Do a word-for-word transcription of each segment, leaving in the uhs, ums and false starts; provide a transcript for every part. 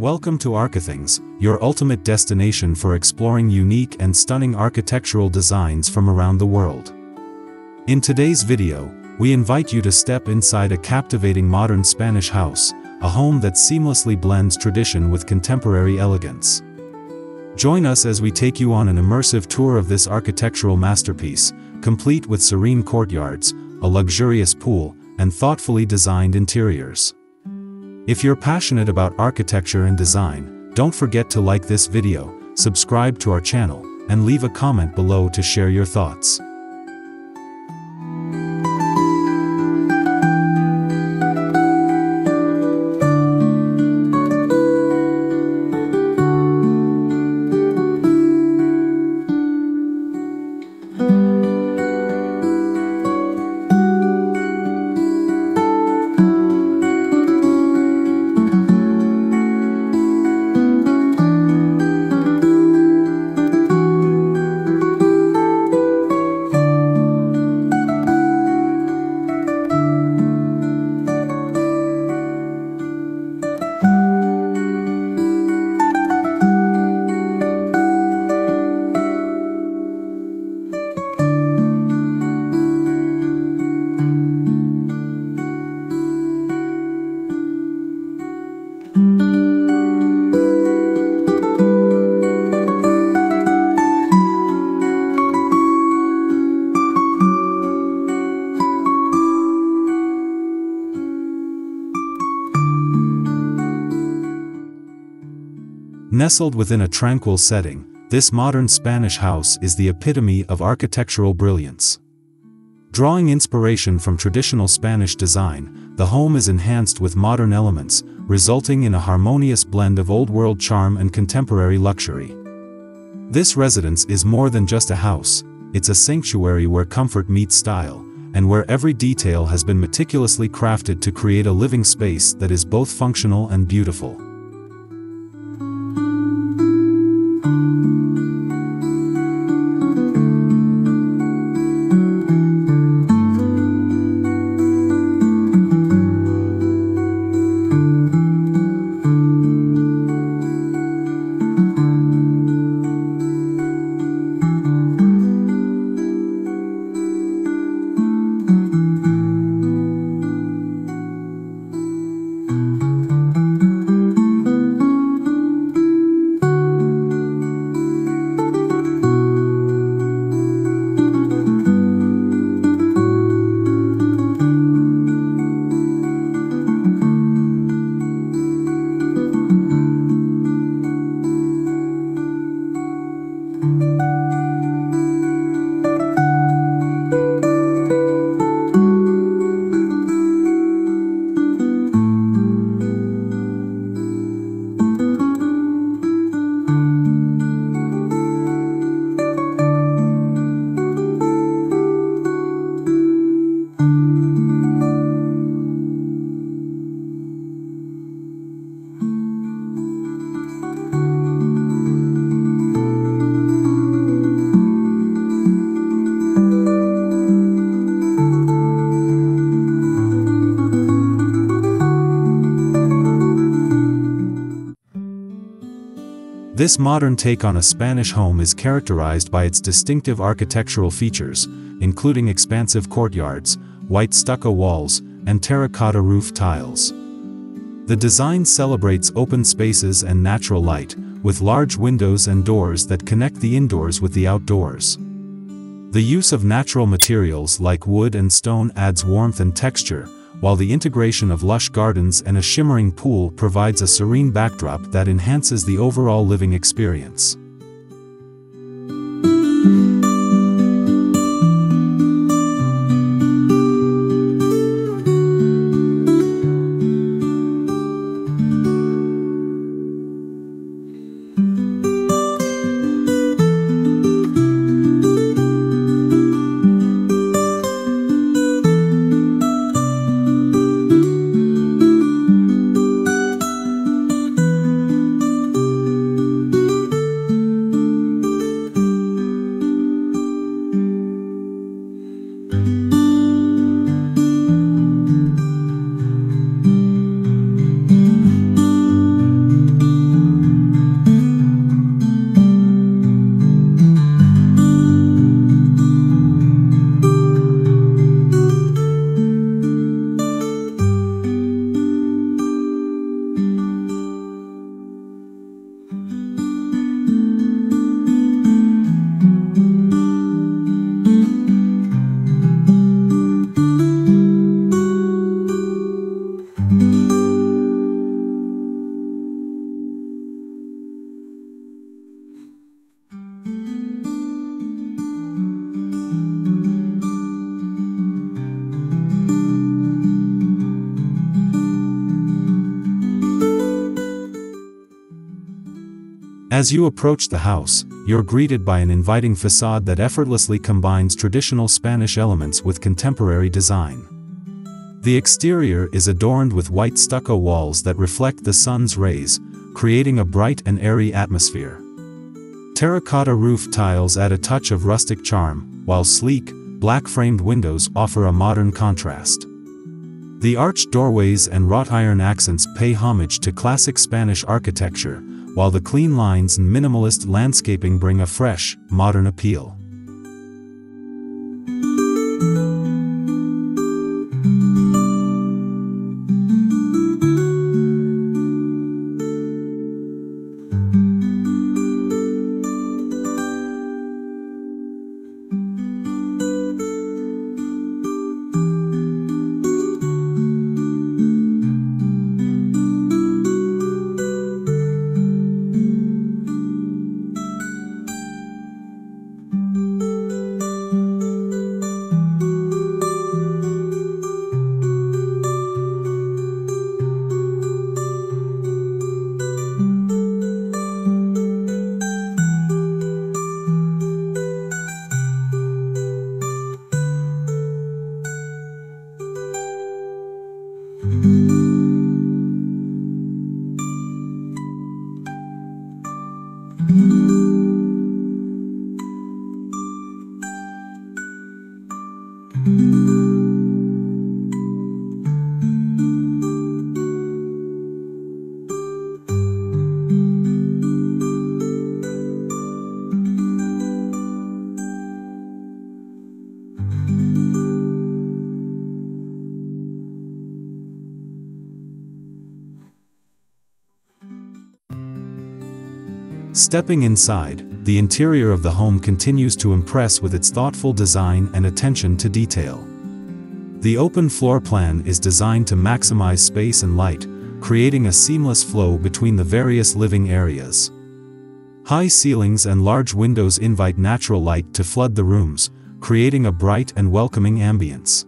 Welcome to ArchiThings, your ultimate destination for exploring unique and stunning architectural designs from around the world. In today's video, we invite you to step inside a captivating modern Spanish house, a home that seamlessly blends tradition with contemporary elegance. Join us as we take you on an immersive tour of this architectural masterpiece, complete with serene courtyards, a luxurious pool, and thoughtfully designed interiors. If you're passionate about architecture and design, don't forget to like this video, subscribe to our channel, and leave a comment below to share your thoughts. Nestled within a tranquil setting, this modern Spanish house is the epitome of architectural brilliance. Drawing inspiration from traditional Spanish design, the home is enhanced with modern elements, resulting in a harmonious blend of old-world charm and contemporary luxury. This residence is more than just a house, it's a sanctuary where comfort meets style, and where every detail has been meticulously crafted to create a living space that is both functional and beautiful. This modern take on a Spanish home is characterized by its distinctive architectural features, including expansive courtyards, white stucco walls, and terracotta roof tiles. The design celebrates open spaces and natural light, with large windows and doors that connect the indoors with the outdoors. The use of natural materials like wood and stone adds warmth and texture, while the integration of lush gardens and a shimmering pool provides a serene backdrop that enhances the overall living experience. As you approach the house, you're greeted by an inviting facade that effortlessly combines traditional Spanish elements with contemporary design. The exterior is adorned with white stucco walls that reflect the sun's rays, creating a bright and airy atmosphere. Terracotta roof tiles add a touch of rustic charm, while sleek, black-framed windows offer a modern contrast. The arched doorways and wrought-iron accents pay homage to classic Spanish architecture, while the clean lines and minimalist landscaping bring a fresh, modern appeal. Stepping inside, the interior of the home continues to impress with its thoughtful design and attention to detail. The open floor plan is designed to maximize space and light, creating a seamless flow between the various living areas. High ceilings and large windows invite natural light to flood the rooms, creating a bright and welcoming ambience.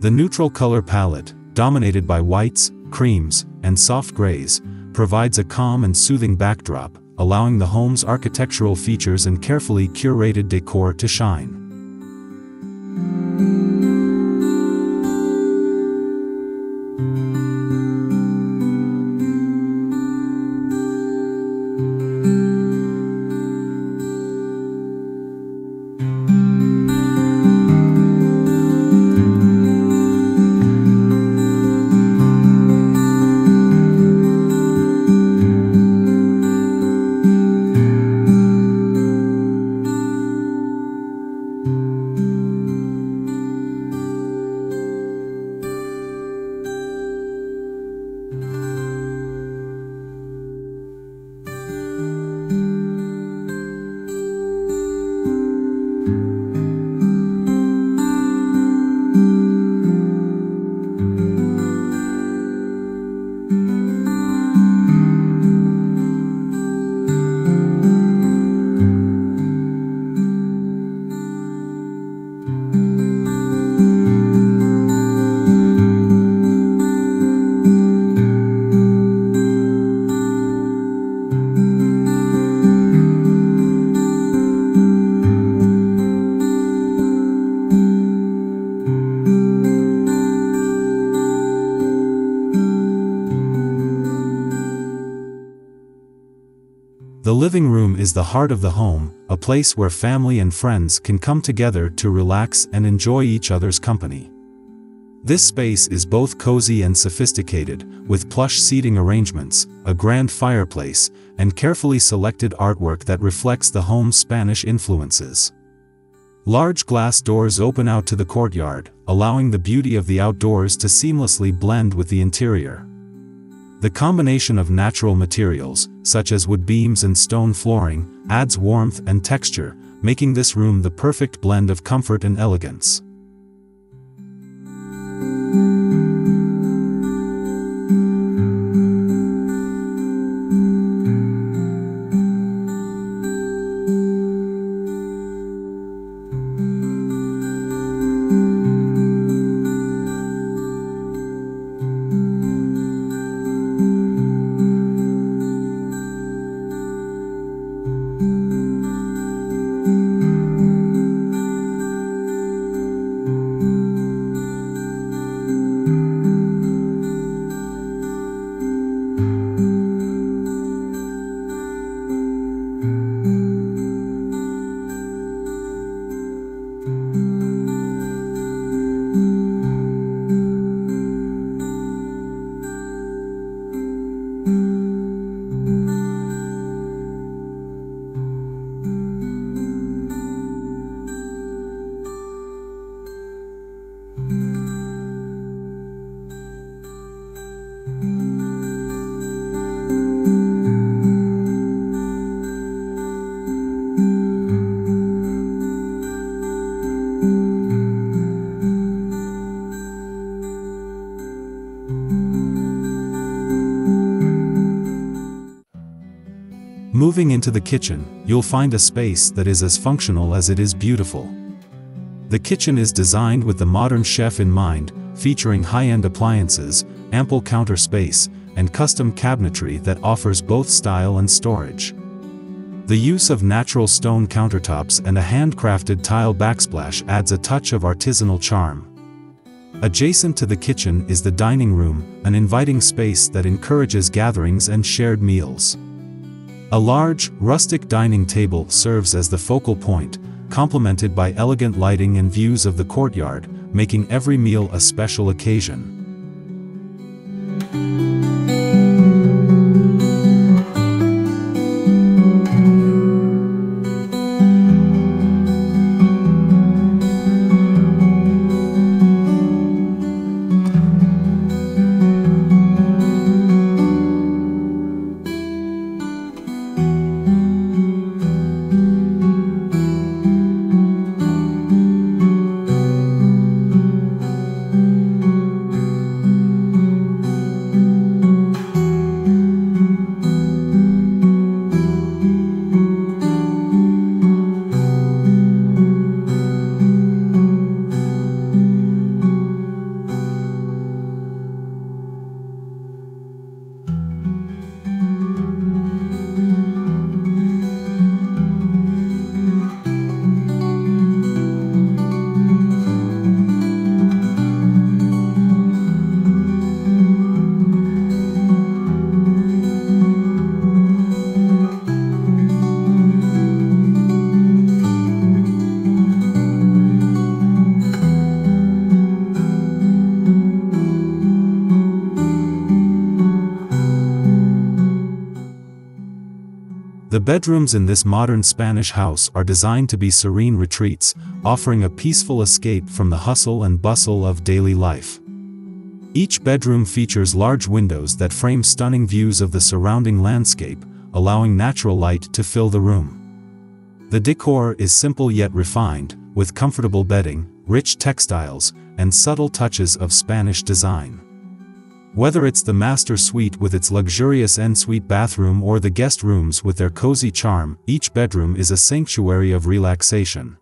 The neutral color palette, dominated by whites, creams, and soft grays, provides a calm and soothing backdrop, allowing the home's architectural features and carefully curated decor to shine. The living room is the heart of the home, a place where family and friends can come together to relax and enjoy each other's company. This space is both cozy and sophisticated, with plush seating arrangements, a grand fireplace, and carefully selected artwork that reflects the home's Spanish influences. Large glass doors open out to the courtyard, allowing the beauty of the outdoors to seamlessly blend with the interior. The combination of natural materials, such as wood beams and stone flooring, adds warmth and texture, making this room the perfect blend of comfort and elegance. Moving into the kitchen, you'll find a space that is as functional as it is beautiful. The kitchen is designed with the modern chef in mind, featuring high-end appliances, ample counter space, and custom cabinetry that offers both style and storage. The use of natural stone countertops and a handcrafted tile backsplash adds a touch of artisanal charm. Adjacent to the kitchen is the dining room, an inviting space that encourages gatherings and shared meals. A large, rustic dining table serves as the focal point, complemented by elegant lighting and views of the courtyard, making every meal a special occasion. The bedrooms in this modern Spanish house are designed to be serene retreats, offering a peaceful escape from the hustle and bustle of daily life. Each bedroom features large windows that frame stunning views of the surrounding landscape, allowing natural light to fill the room. The decor is simple yet refined, with comfortable bedding, rich textiles, and subtle touches of Spanish design. Whether it's the master suite with its luxurious ensuite bathroom or the guest rooms with their cozy charm, each bedroom is a sanctuary of relaxation.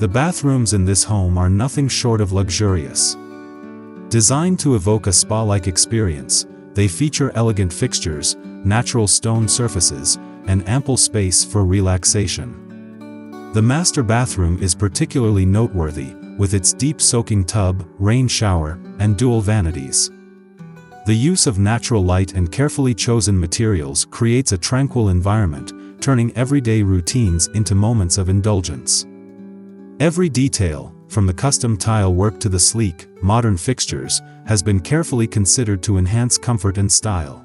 The bathrooms in this home are nothing short of luxurious. Designed to evoke a spa-like experience, they feature elegant fixtures, natural stone surfaces, and ample space for relaxation. The master bathroom is particularly noteworthy, with its deep soaking tub, rain shower, and dual vanities. The use of natural light and carefully chosen materials creates a tranquil environment, turning everyday routines into moments of indulgence. Every detail, from the custom tile work to the sleek, modern fixtures, has been carefully considered to enhance comfort and style.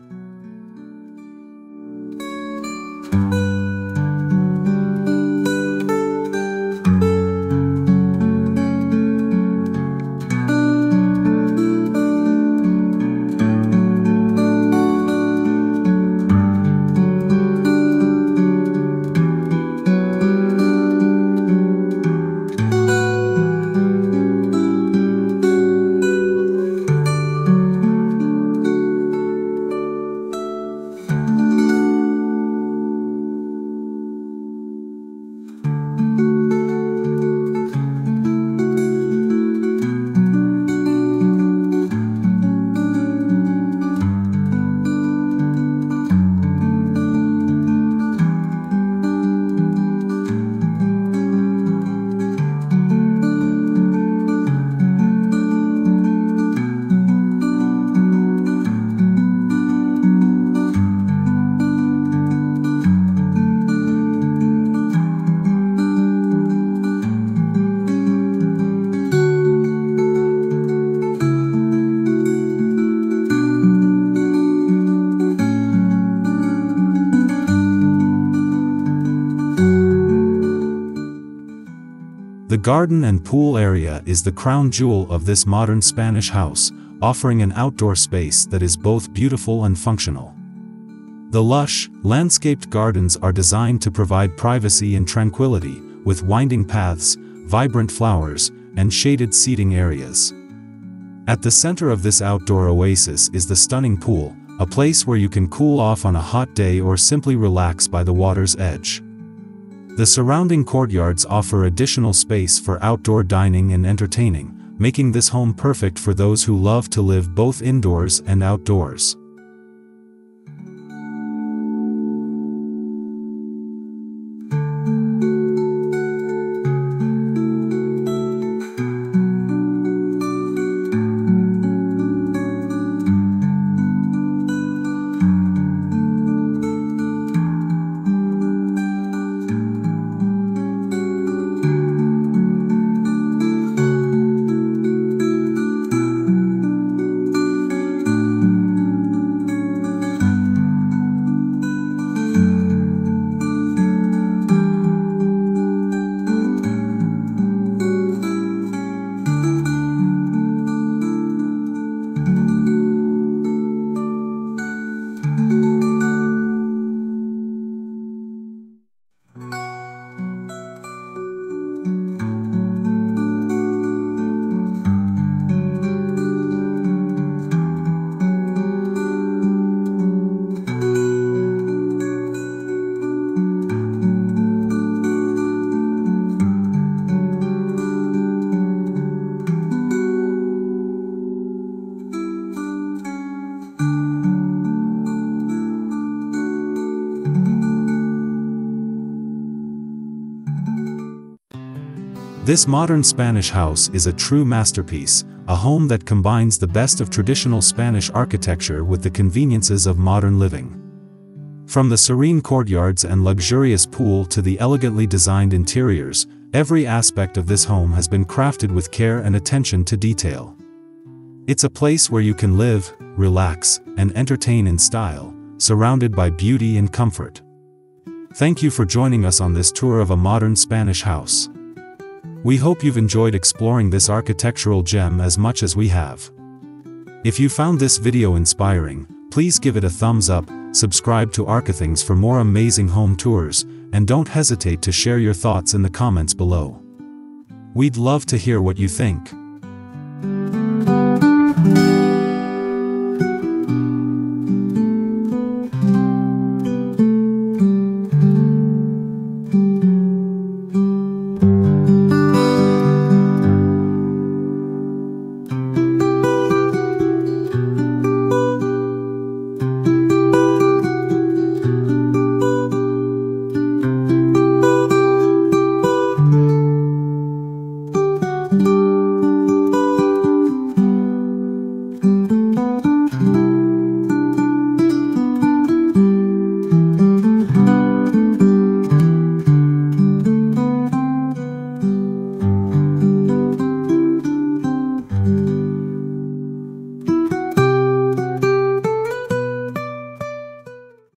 The garden and pool area is the crown jewel of this modern Spanish house, offering an outdoor space that is both beautiful and functional. The lush, landscaped gardens are designed to provide privacy and tranquility, with winding paths, vibrant flowers, and shaded seating areas. At the center of this outdoor oasis is the stunning pool, a place where you can cool off on a hot day or simply relax by the water's edge. The surrounding courtyards offer additional space for outdoor dining and entertaining, making this home perfect for those who love to live both indoors and outdoors. This modern Spanish house is a true masterpiece, a home that combines the best of traditional Spanish architecture with the conveniences of modern living. From the serene courtyards and luxurious pool to the elegantly designed interiors, every aspect of this home has been crafted with care and attention to detail. It's a place where you can live, relax, and entertain in style, surrounded by beauty and comfort. Thank you for joining us on this tour of a modern Spanish house. We hope you've enjoyed exploring this architectural gem as much as we have. If you found this video inspiring, please give it a thumbs up, subscribe to ArchiThings for more amazing home tours, and don't hesitate to share your thoughts in the comments below. We'd love to hear what you think.